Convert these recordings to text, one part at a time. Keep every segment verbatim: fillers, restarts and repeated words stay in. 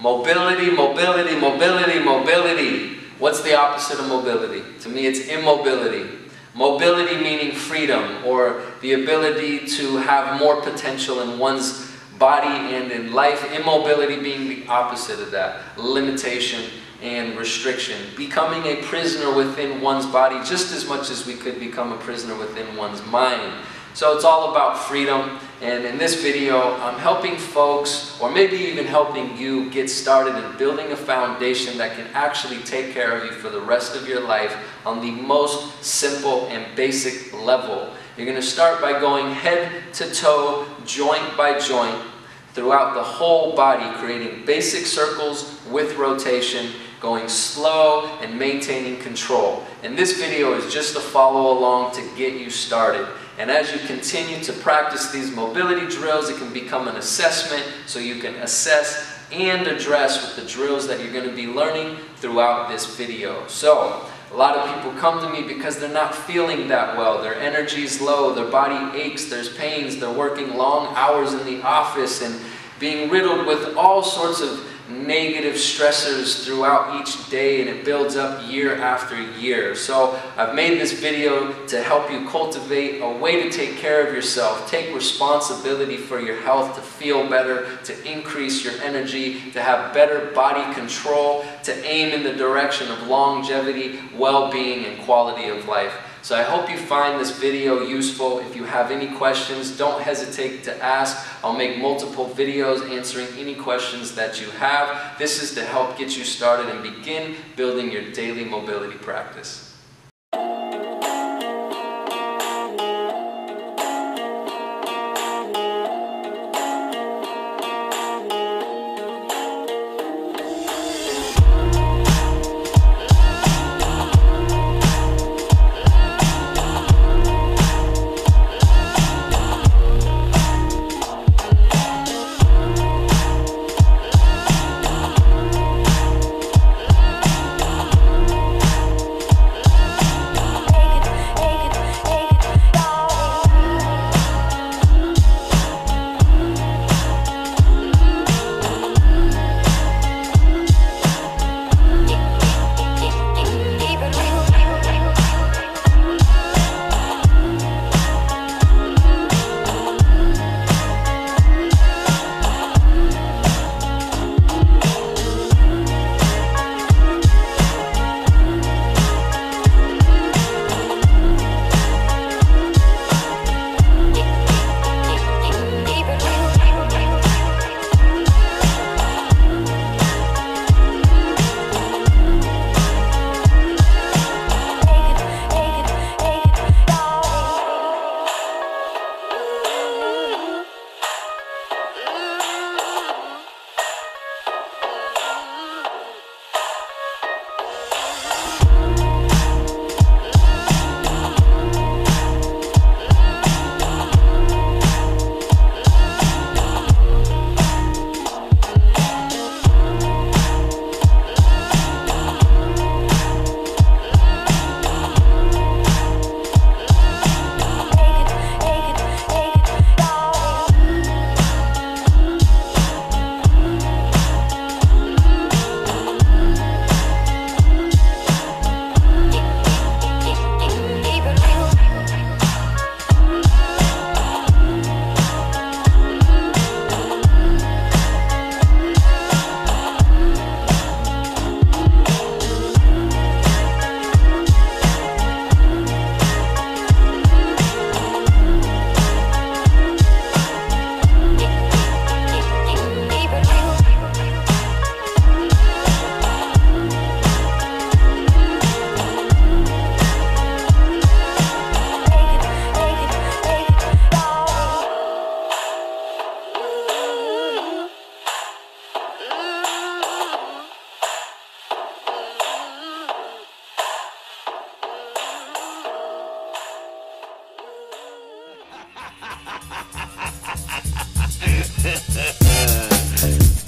Mobility, mobility, mobility, mobility. What's the opposite of mobility? To me, it's immobility. Mobility meaning freedom, or the ability to have more potential in one's body and in life. Immobility being the opposite of that. Limitation and restriction. Becoming a prisoner within one's body just as much as we could become a prisoner within one's mind. So it's all about freedom, and in this video I'm helping folks, or maybe even helping you, get started in building a foundation that can actually take care of you for the rest of your life on the most simple and basic level. You're going to start by going head to toe, joint by joint, throughout the whole body, creating basic circles with rotation, going slow and maintaining control. And this video is just a follow along to get you started. And as you continue to practice these mobility drills, it can become an assessment, so you can assess and address with the drills that you're going to be learning throughout this video. So a lot of people come to me because they're not feeling that well. Their energy's low, their body aches, there's pains, they're working long hours in the office and being riddled with all sorts of negative stressors throughout each day, and it builds up year after year. So I've made this video to help you cultivate a way to take care of yourself, take responsibility for your health, to feel better, to increase your energy, to have better body control, to aim in the direction of longevity, well-being, and quality of life. So I hope you find this video useful. If you have any questions, don't hesitate to ask. I'll make multiple videos answering any questions that you have. This is to help get you started and begin building your daily mobility practice.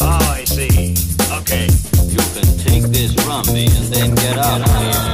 Oh, I see. Okay. You can take this from me and then get out of here.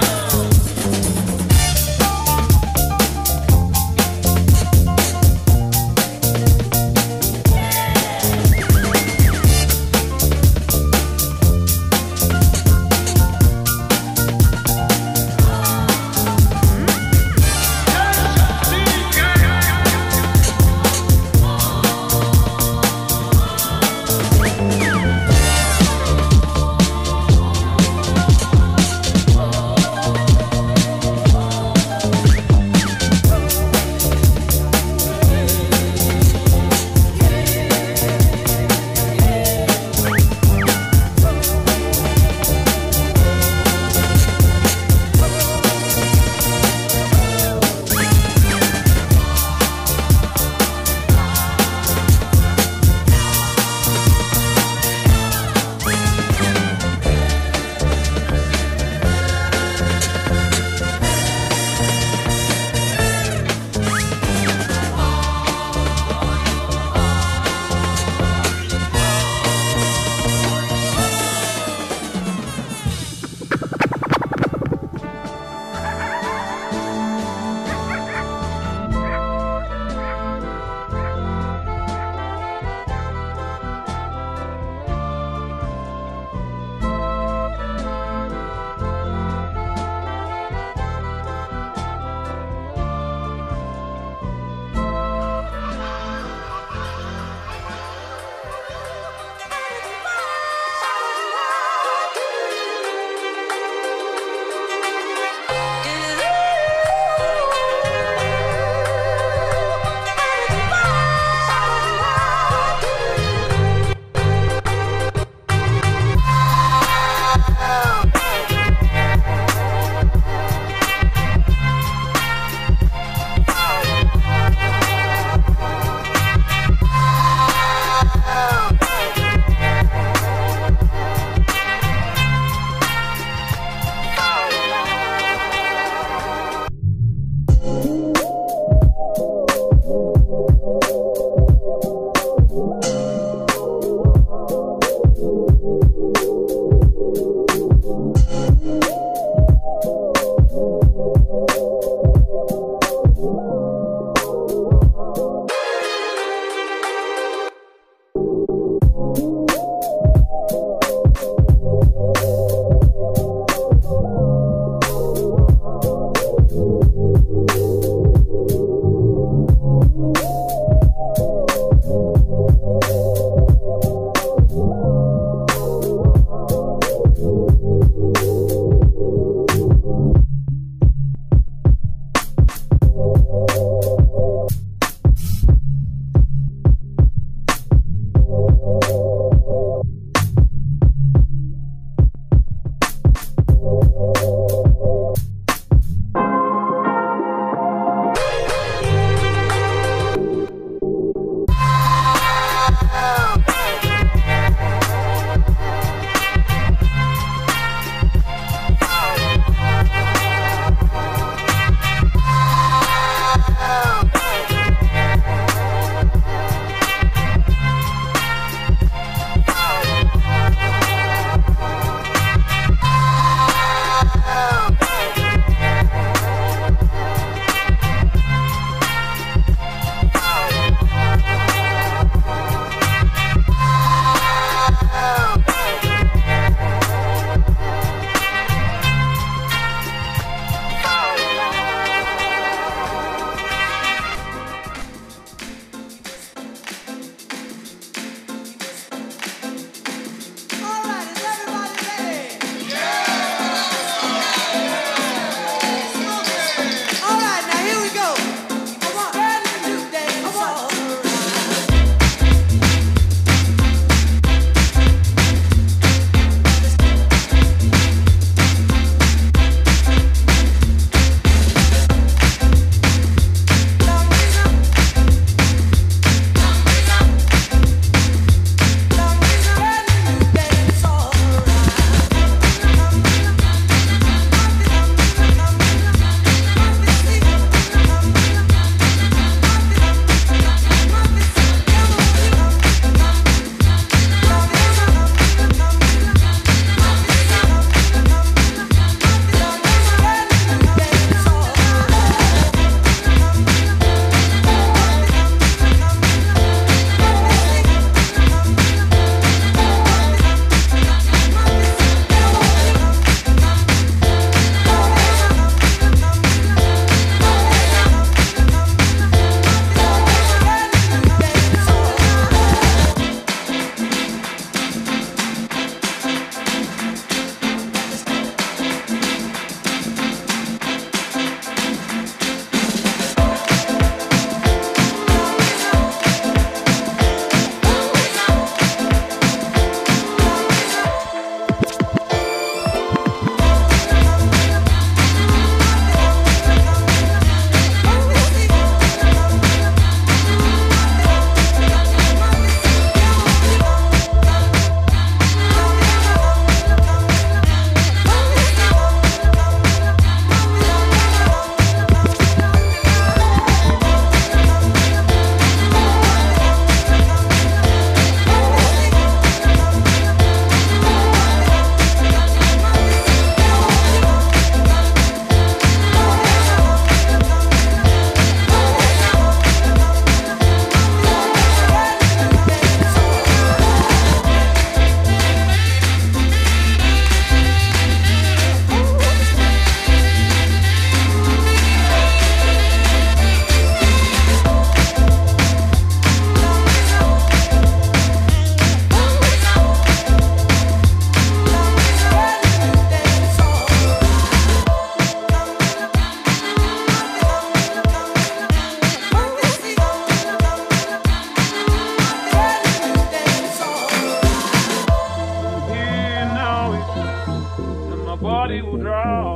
body will draw.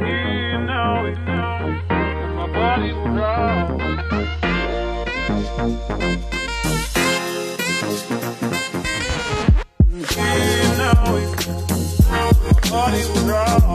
You know it, and my body will draw. You know it, and my body will draw.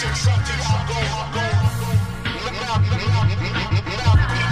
Something, I'll go, I'll go, I'll go. Now, now, now, now, now.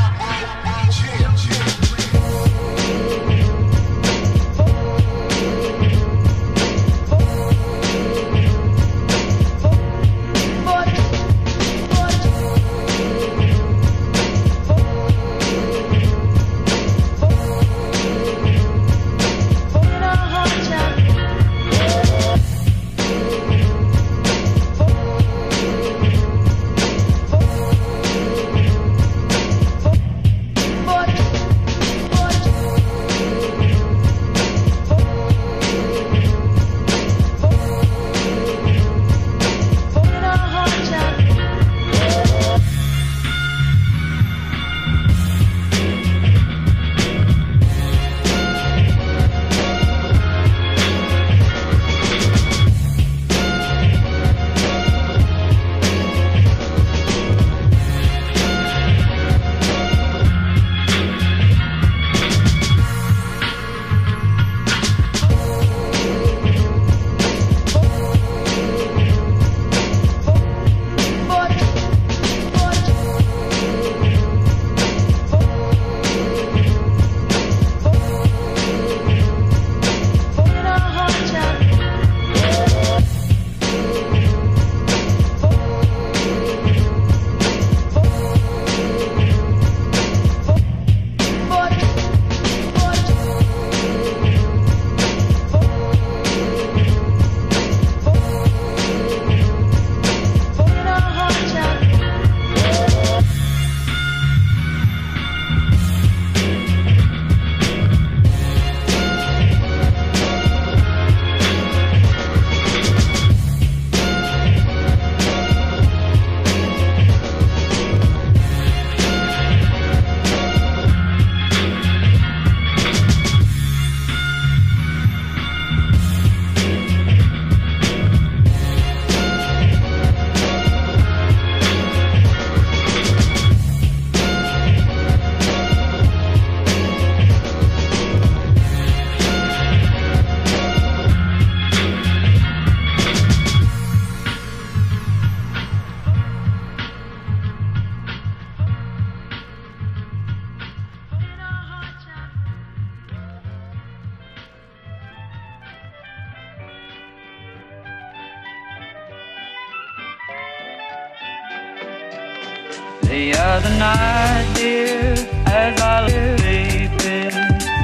The other night, dear, as I lay sleeping,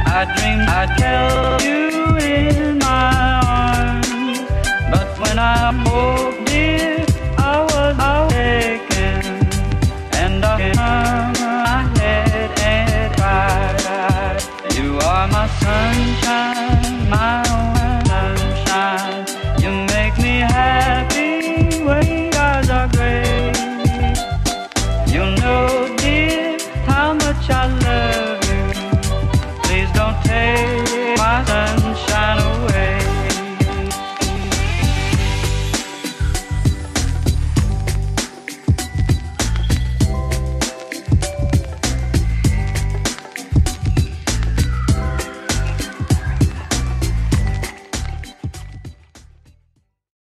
I dreamed I held you in my arms, but when I'm old.